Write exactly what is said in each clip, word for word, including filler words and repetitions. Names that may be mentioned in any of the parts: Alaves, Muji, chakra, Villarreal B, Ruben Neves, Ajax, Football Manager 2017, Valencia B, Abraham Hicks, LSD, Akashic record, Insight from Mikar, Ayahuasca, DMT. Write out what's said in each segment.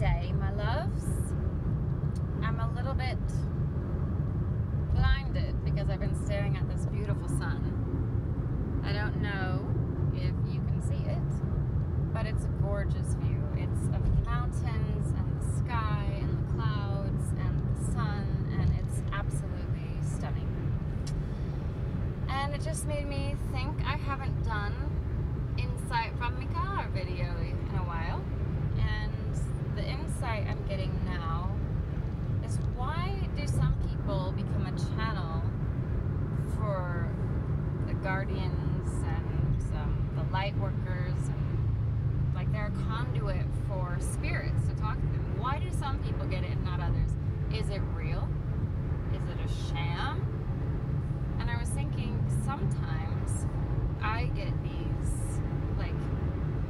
day, my loves. I'm a little bit blinded because I've been staring at this beautiful sun. I don't know if you can see it, but it's a gorgeous view. It's of the mountains and the sky and the clouds and the sun, and it's absolutely stunning. And it just made me think I haven't done Insight from Mikar video in a while, and the insight I'm getting now is, why do some people become a channel for the guardians and um, the light workers, and like they're a conduit for spirits to talk to them? Why do some people get it and not others? Is it real? Is it a sham? And I was thinking, sometimes I get these like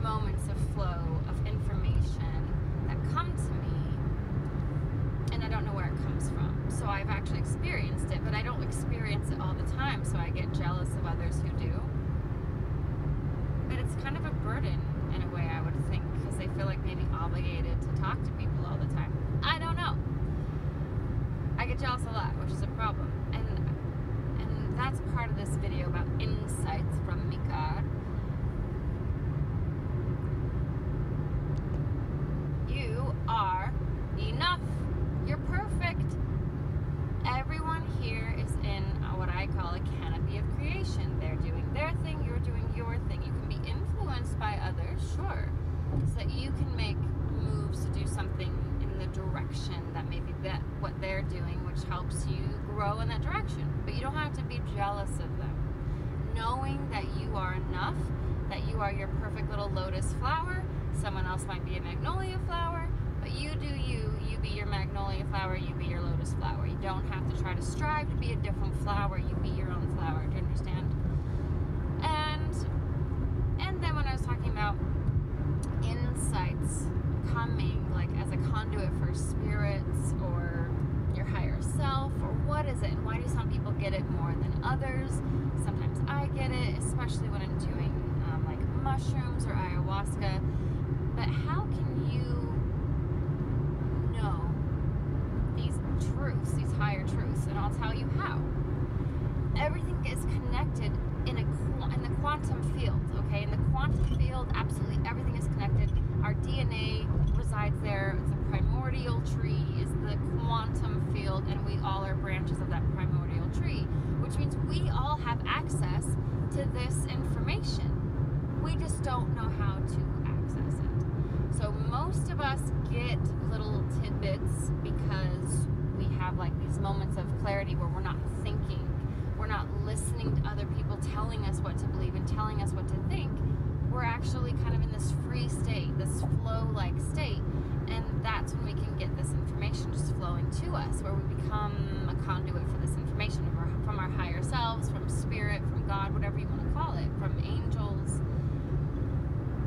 moments of flow of information that come to me and I don't know where it comes from. So I've actually experienced it, but I don't experience it all the time, so I get jealous of others who do. But it's kind of a burden in a way, I would think, because they feel like maybe obligated to talk to people all the time. I don't know. I get jealous a lot, which is a problem. And that's part of this video about insights from Mikar. You are enough. You're perfect. Everyone here is in what I call a canopy of creation. They're doing their thing, you're doing your thing. You can be influenced by others, sure, so that you can make moves to do something in the direction that maybe that what they're doing, which helps you grow in that direction. But you don't have to be jealous of them. Knowing that you are enough, that you are your perfect little lotus flower. Someone else might be a magnolia flower, but you do you. You be your magnolia flower, you be your lotus flower. You don't have to try to strive to be a different flower. You be your own flower. Do you understand? And and then when I was talking about insights coming like as a conduit for spirits or your higher self, or what is it, and why do some people get it more than others? Sometimes I get it, especially when I'm doing um, like mushrooms or ayahuasca. But how can you know these truths, these higher truths? And I'll tell you how. Everything is connected in a in the quantum field, okay? In the quantum field, absolutely everything is connected. Our D N A resides there. The primordial tree is the quantum field, and we all are branches of that primordial tree, which means we all have access to this information. We just don't know how to access it. So most of us get little tidbits because we have like these moments of clarity where we're not thinking. We're not listening to other people telling us what to believe and telling us what to think. We're actually kind of in this free state, this flow-like state, and that's when we can get this information just flowing to us, where we become a conduit for this information from our higher selves, from spirit, from God, whatever you want to call it, from angels.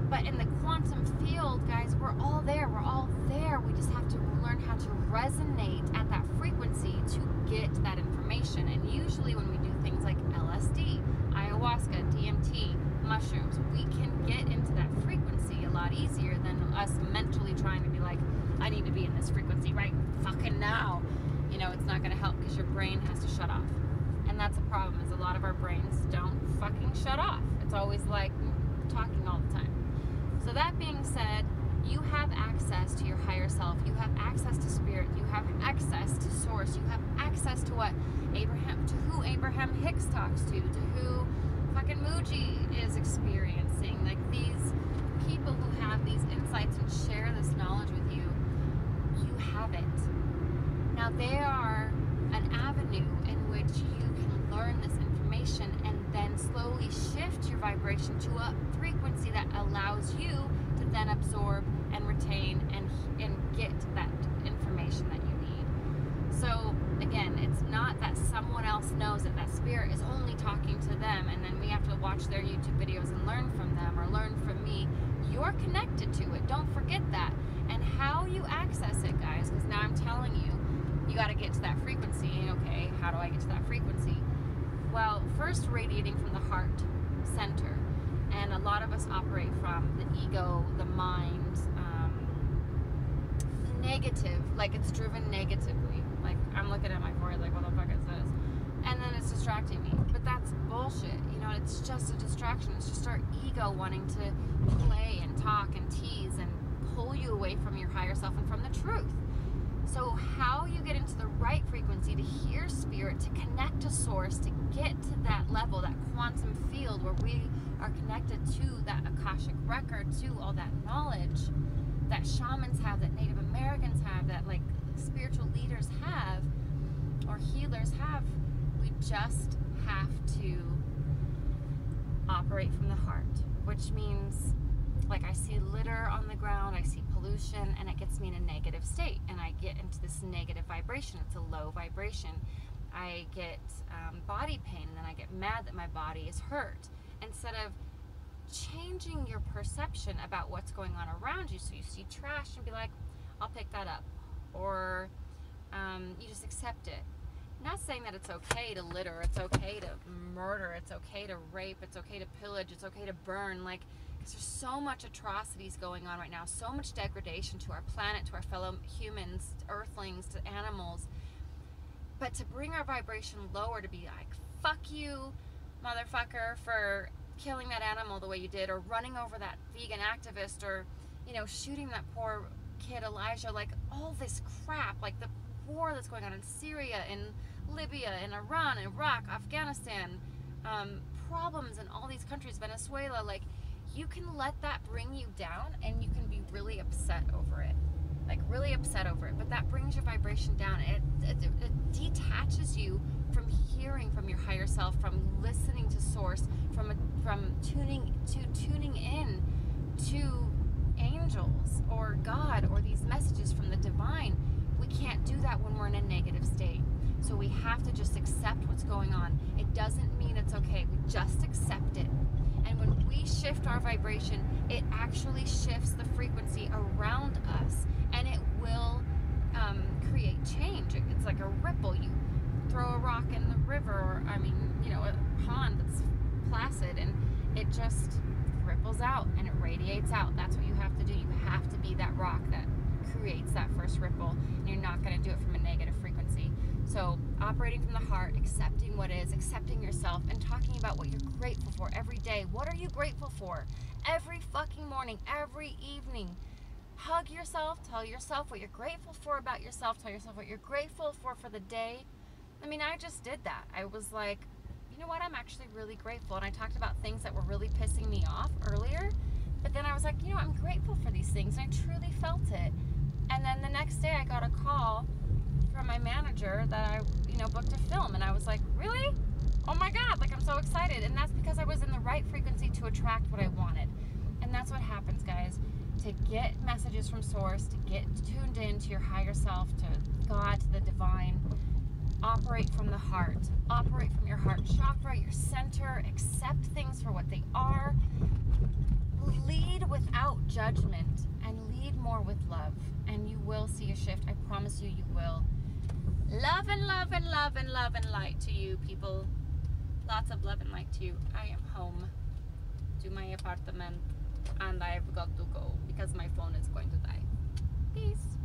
But in the quantum field, guys, we're all there, we're all there. We just have to learn how to resonate at that frequency to get that information. And usually when we do things like L S D, ayahuasca, D M T, mushrooms, we can get into that frequency a lot easier than us mentally trying to be like, I need to be in this frequency right fucking now. You know, it's not going to help because your brain has to shut off. And that's a problem, is a lot of our brains don't fucking shut off. It's always like talking all the time. So that being said, you have access to your higher self. You have access to spirit. You have access to source. You have access to what Abraham, to who Abraham Hicks talks to, to who fucking Muji is experiencing. Like, these people who have these insights and share this knowledge with you, you have it. Now, they are an avenue in which you can learn this information and then slowly shift your vibration to a frequency that allows you to then absorb and retain and, and get that information that you need. So again, it's not that someone else knows it, that spirit is only talking to them, and then we have to watch their YouTube videos and learn from them or learn from me. You're connected to it, don't forget that. And how you access it, guys, because now I'm telling you, you got to get to that frequency. Okay, how do I get to that frequency? Well, first, radiating from the heart center. And a lot of us operate from the ego, the mind, um, negative, like it's driven negatively. Like I'm looking at my forehead like, what the fuck is this? And then it's distracting me. But that's bullshit, you know, it's just a distraction. It's just our ego wanting to play and talk and tease and pull you away from your higher self and from the truth. So how you get into the right frequency to hear spirit, to connect to source, to get to that level, that quantum field where we are connected to that Akashic record, to all that knowledge that shamans have, that Native Americans have, that like spiritual leaders have, or healers have, we just have to operate from the heart, which means, like, I see litter on the ground, I see pollution, and it gets me in a negative state, and I get into this negative vibration. It's a low vibration. I get um, body pain, and then I get mad that my body is hurt. Instead of changing your perception about what's going on around you, so you see trash and be like, I'll pick that up, or um, you just accept it. Not saying that it's okay to litter, it's okay to murder, it's okay to rape, it's okay to pillage, it's okay to burn, like, because there's so much atrocities going on right now, so much degradation to our planet, to our fellow humans, to earthlings, to animals. But to bring our vibration lower, to be like, fuck you, motherfucker, for killing that animal the way you did, or running over that vegan activist, or, you know, shooting that poor kid Elijah, like all this crap, like the war that's going on in Syria, in Libya, in Iran, Iraq, Afghanistan, um, problems in all these countries, Venezuela, like you can let that bring you down, and you can be really upset over it, like really upset over it, but that brings your vibration down. It, it, it detaches you from hearing from your higher self, from listening to source, from a, from tuning to tuning in to angels or God or these messages from the divine. We can't do that when we're in a negative state. So we have to just accept what's going on. It doesn't mean it's okay. We just accept it. And when we shift our vibration, it actually shifts the frequency around us, and it will um, create change. It's like a ripple. You throw a rock in the river, or I mean, you know, a pond that's placid, and it just ripples out and it radiates out. That's what you have to do. You have to be that rock that creates that first ripple, and you're not going to do it from a negative frequency. So operating from the heart, accepting what is, accepting yourself, and talking about what you're grateful for every day. What are you grateful for? Every fucking morning, every evening. Hug yourself, tell yourself what you're grateful for about yourself, tell yourself what you're grateful for for the day. I mean, I just did that. I was like, you know what, I'm actually really grateful, and I talked about things that were really pissing me off earlier, but then I was like, you know, I'm grateful for these things, and I truly felt it. And then the next day I got a call from my manager that I, you know, booked a film, and I was like, really? Oh my God, like I'm so excited. And that's because I was in the right frequency to attract what I wanted. And that's what happens, guys. To get messages from source, to get tuned in to your higher self, to God, to the divine, operate from the heart. Operate from your heart chakra, your center, accept things for what they are. Lead without judgment, and lead more with love, and you will see a shift. I promise you, you will. Love and love and love and love and light to you, people. Lots of love and light to you. I am home to my apartment, and I've got to go because my phone is going to die. Peace.